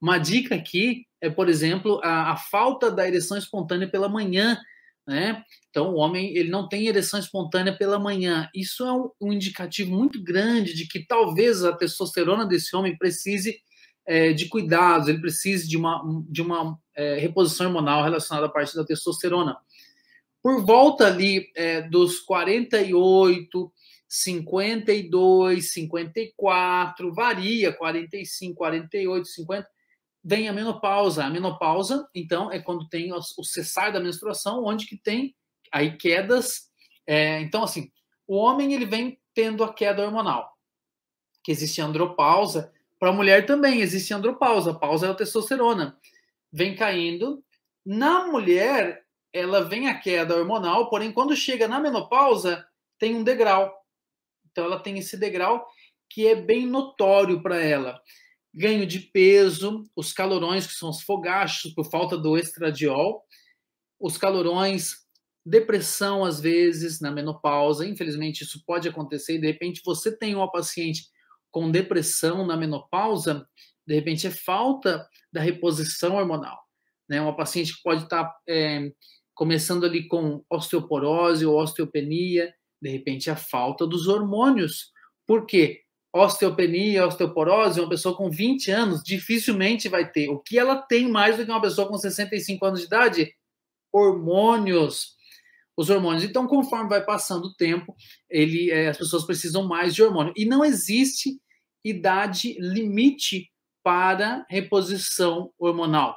Uma dica aqui é, por exemplo, a falta da ereção espontânea pela manhã, né? Então, o homem ele não tem ereção espontânea pela manhã. Isso é um indicativo muito grande de que talvez a testosterona desse homem precise de cuidados, ele precise de uma reposição hormonal relacionada à parte da testosterona. Por volta ali dos 48, 52, 54, varia, 45, 48, 50, vem a menopausa. A menopausa, então, é quando tem o cessar da menstruação, onde que tem aí quedas. Então, assim, o homem ele vem tendo a queda hormonal, que existe andropausa. Para a mulher também existe andropausa, a pausa é a testosterona. Vem caindo. Na mulher, ela vem a queda hormonal, porém, quando chega na menopausa, tem um degrau. Então, ela tem esse degrau que é bem notório para ela. Ganho de peso, os calorões, que são os fogachos, por falta do estradiol, os calorões, depressão, às vezes, na menopausa. Infelizmente, isso pode acontecer e, de repente, você tem uma paciente com depressão na menopausa, de repente, é falta da reposição hormonal, né? Uma paciente que pode estar começando ali com osteoporose ou osteopenia, de repente a falta dos hormônios. Por quê? Osteopenia, osteoporose, uma pessoa com 20 anos dificilmente vai ter. O que ela tem mais do que uma pessoa com 65 anos de idade? Hormônios. Os hormônios. Então, conforme vai passando o tempo, as pessoas precisam mais de hormônio. E não existe idade limite para reposição hormonal.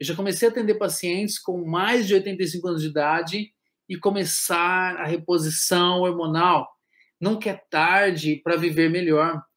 Eu já comecei a atender pacientes com mais de 85 anos de idade e começar a reposição hormonal. Nunca é tarde para viver melhor.